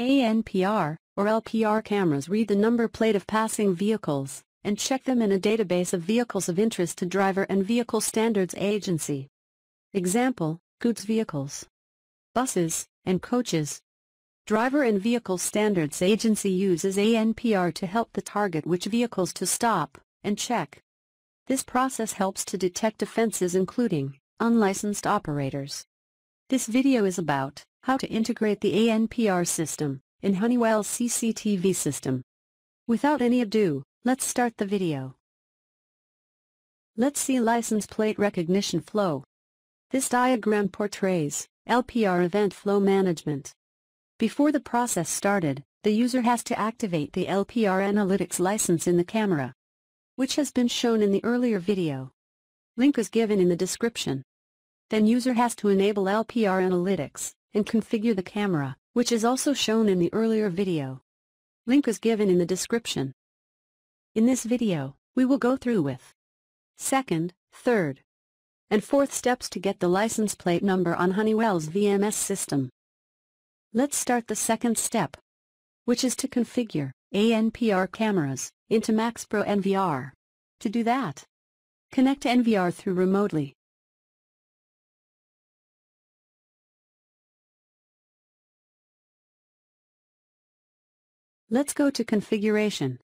ANPR, or LPR cameras read the number plate of passing vehicles, and check them in a database of vehicles of interest to Driver and Vehicle Standards Agency. Example, goods vehicles, buses, and coaches. Driver and Vehicle Standards Agency uses ANPR to help the target which vehicles to stop and check. This process helps to detect offenses including unlicensed operators. This video is about how to integrate the ANPR system in Honeywell's CCTV system. Without any ado, let's start the video. Let's see license plate recognition flow. This diagram portrays LPR event flow management. Before the process started, the user has to activate the LPR analytics license in the camera, which has been shown in the earlier video. Link is given in the description. Then user has to enable LPR analytics and configure the camera, which is also shown in the earlier video. Link is given in the description. In this video, we will go through with second, third, and fourth steps to get the license plate number on Honeywell's VMS system. Let's start the second step, which is to configure ANPR cameras into MaxPro NVR. To do that, connect NVR through remotely. Let's go to configuration.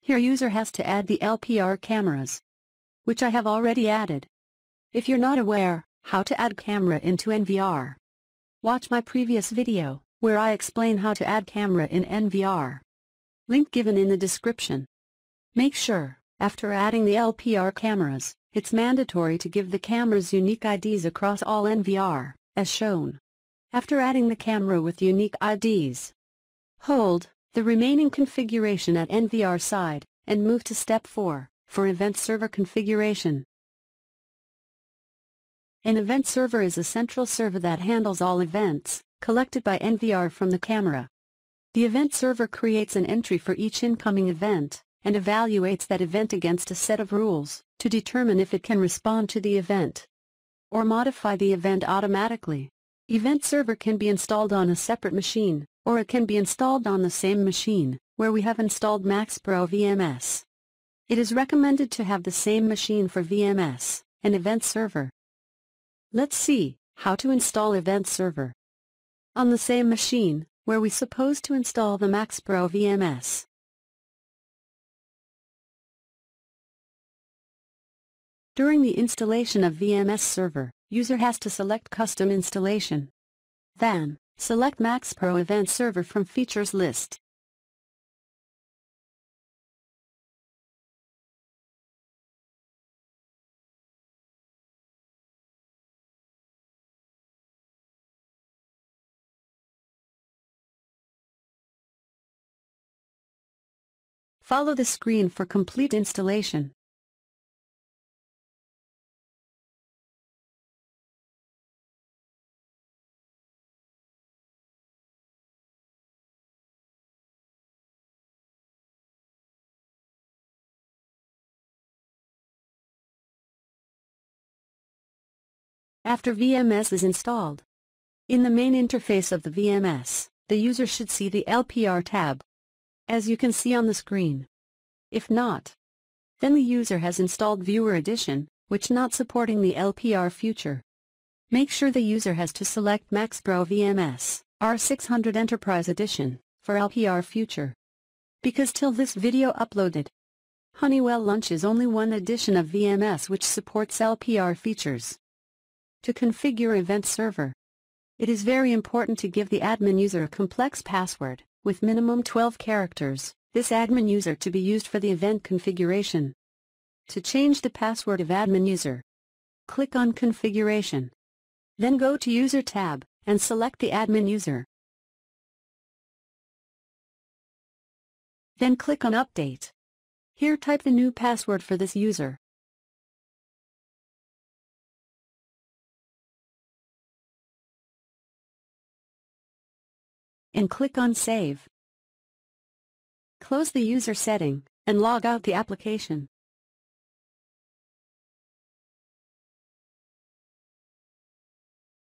Here user has to add the LPR cameras, which I have already added. If you're not aware how to add camera into NVR, watch my previous video where I explain how to add camera in NVR. Link given in the description. Make sure, after adding the LPR cameras, it's mandatory to give the cameras unique IDs across all NVR, as shown. After adding the camera with unique IDs, hold the remaining configuration at NVR side, and move to step 4, for event server configuration. An event server is a central server that handles all events collected by NVR from the camera. The event server creates an entry for each incoming event, and evaluates that event against a set of rules, to determine if it can respond to the event, or modify the event automatically. Event server can be installed on a separate machine, or it can be installed on the same machine, where we have installed MaxPro VMS. It is recommended to have the same machine for VMS and event server. Let's see how to install event server on the same machine, where we supposed to install the MaxPro VMS. During the installation of VMS server, user has to select Custom Installation. Then, select MaxPro Event Server from Features list. Follow the screen for complete installation. After VMS is installed, in the main interface of the VMS, the user should see the LPR tab, as you can see on the screen. If not, then the user has installed Viewer Edition, which not supporting the LPR feature. Make sure the user has to select MaxPro VMS R600 Enterprise Edition for LPR feature, because till this video uploaded, Honeywell launches only one edition of VMS which supports LPR features. To configure event server, it is very important to give the admin user a complex password, with minimum 12 characters, this admin user to be used for the event configuration. To change the password of admin user, click on Configuration. Then go to User tab, and select the admin user. Then click on Update. Here type the new password for this user. And click on Save. Close the user setting, and log out the application.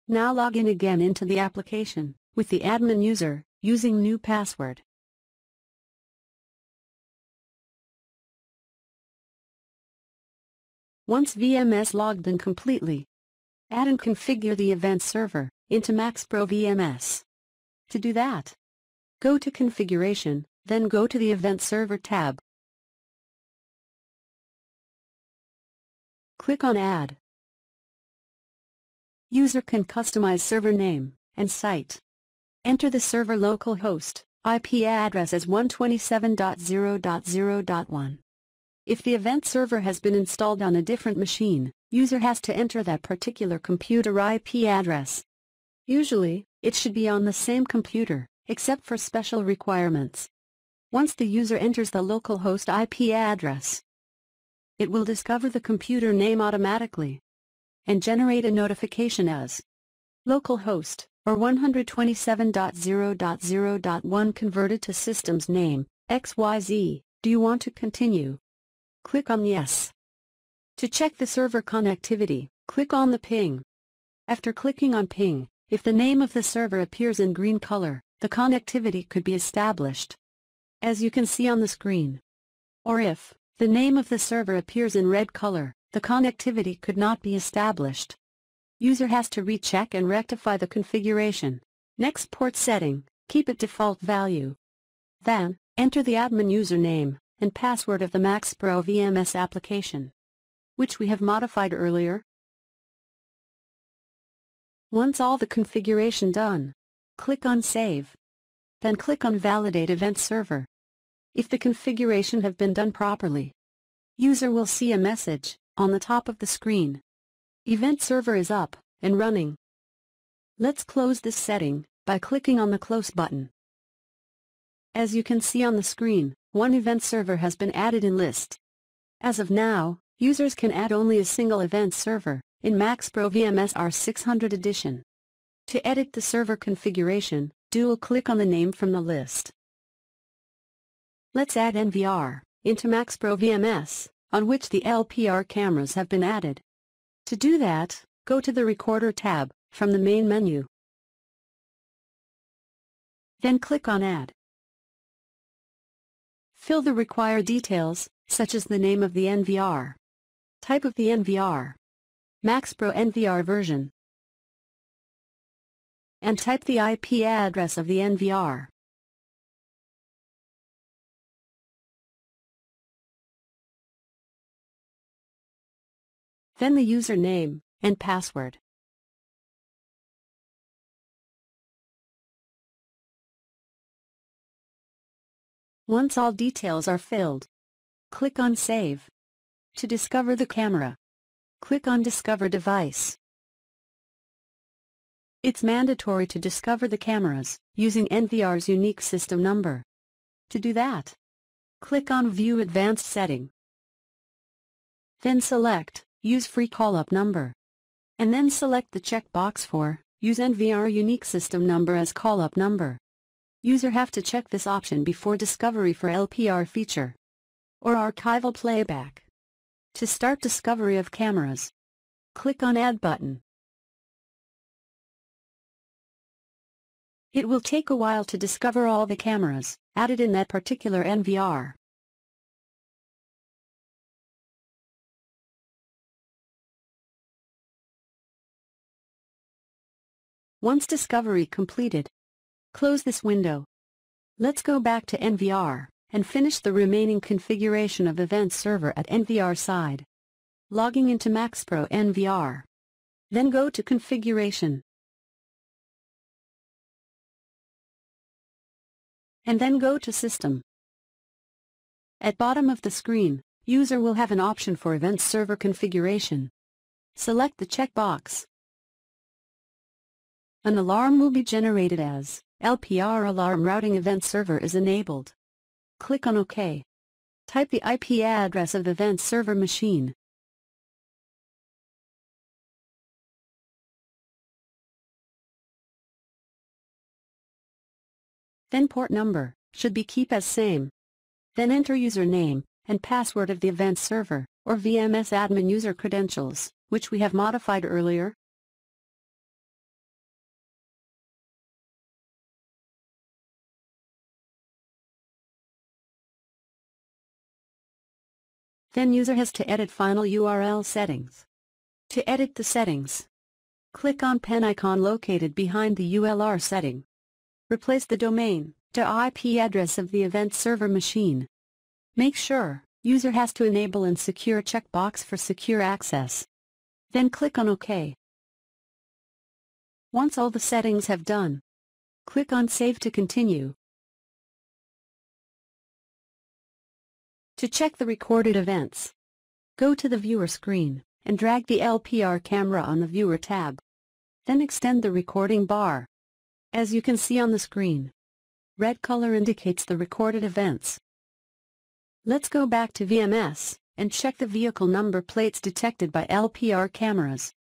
Now log in again into the application. with the admin user using new password. Once VMS logged in completely, add and configure the event server into MaxPro VMS. To do that, go to Configuration, then go to the Event Server tab. Click on Add. User can customize server name and site. Enter the server localhost IP address as 127.0.0.1. If the event server has been installed on a different machine, user has to enter that particular computer IP address. Usually, it should be on the same computer, except for special requirements. Once the user enters the localhost IP address, it will discover the computer name automatically and generate a notification as localhost or 127.0.0.1 converted to systems name XYZ. Do you want to continue? Click on Yes. To check the server connectivity, click on the ping. After clicking on ping, if the name of the server appears in green color, the connectivity could be established, as you can see on the screen. Or if the name of the server appears in red color, the connectivity could not be established. User has to recheck and rectify the configuration. Next, port setting, keep it default value. Then, enter the admin username and password of the MaxPro VMS application, which we have modified earlier. Once all the configuration done, click on Save. Then click on Validate Event Server. If the configuration have been done properly, user will see a message on the top of the screen. Event Server is up and running. Let's close this setting by clicking on the Close button. As you can see on the screen, one event server has been added in list. As of now, users can add only a single event server in MaxPro VMS R600 edition. To edit the server configuration, double-click on the name from the list. Let's add NVR into MaxPro VMS, on which the LPR cameras have been added. To do that, go to the Recorder tab from the main menu. Then click on Add. Fill the required details, such as the name of the NVR, type of the NVR, MaxPro NVR version, and type the IP address of the NVR. Then the username and password. Once all details are filled, click on Save. To discover the camera, click on Discover Device. It's mandatory to discover the cameras using NVR's unique system number. To do that, click on View Advanced Setting. Then select Use Free Call-Up Number. And then select the checkbox for Use NVR Unique System Number as Call-Up Number. User have to check this option before discovery for LPR feature or archival playback. To start discovery of cameras, click on Add button. It will take a while to discover all the cameras added in that particular NVR. Once discovery completed, close this window. Let's go back to NVR and finish the remaining configuration of event server at NVR side. Logging into MaxPro NVR. Then go to Configuration. And then go to System. At bottom of the screen, user will have an option for Event Server Configuration. Select the checkbox. An alarm will be generated as LPR Alarm Routing Event Server is enabled. Click on OK. Type the IP address of the Event Server machine. Then port number should be keep as same. Then enter username and password of the event server or VMS admin user credentials, which we have modified earlier. Then user has to edit final URL settings. To edit the settings, click on pen icon located behind the ULR setting. Replace the domain to IP address of the event server machine. Make sure user has to enable and secure checkbox for secure access. Then click on OK. Once all the settings have done, click on Save to continue. To check the recorded events, go to the viewer screen and drag the LPR camera on the viewer tab. Then extend the recording bar. As you can see on the screen, red color indicates the recorded events. Let's go back to VMS and check the vehicle number plates detected by LPR cameras.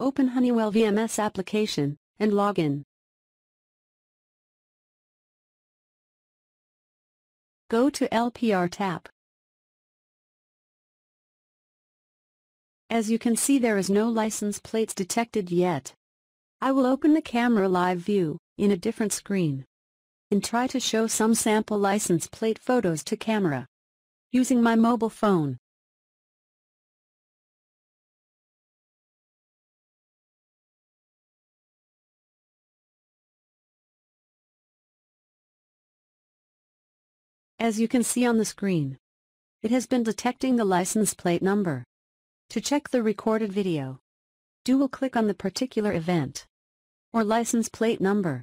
Open Honeywell VMS application and log in. Go to LPR tab. As you can see, there is no license plates detected yet. I will open the camera live view in a different screen and try to show some sample license plate photos to camera using my mobile phone. As you can see on the screen, it has been detecting the license plate number. To check the recorded video, double-click on the particular event or license plate number.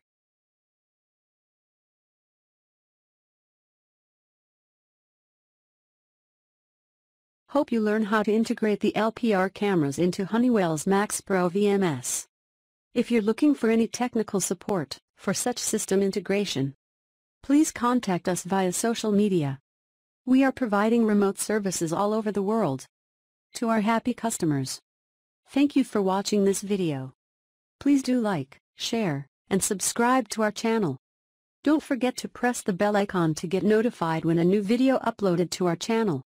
Hope you learn how to integrate the LPR cameras into Honeywell's MaxPro VMS. If you're looking for any technical support for such system integration, please contact us via social media. We are providing remote services all over the world to our happy customers. Thank you for watching this video. Please do like, share, and subscribe to our channel. Don't forget to press the bell icon to get notified when a new video uploaded to our channel.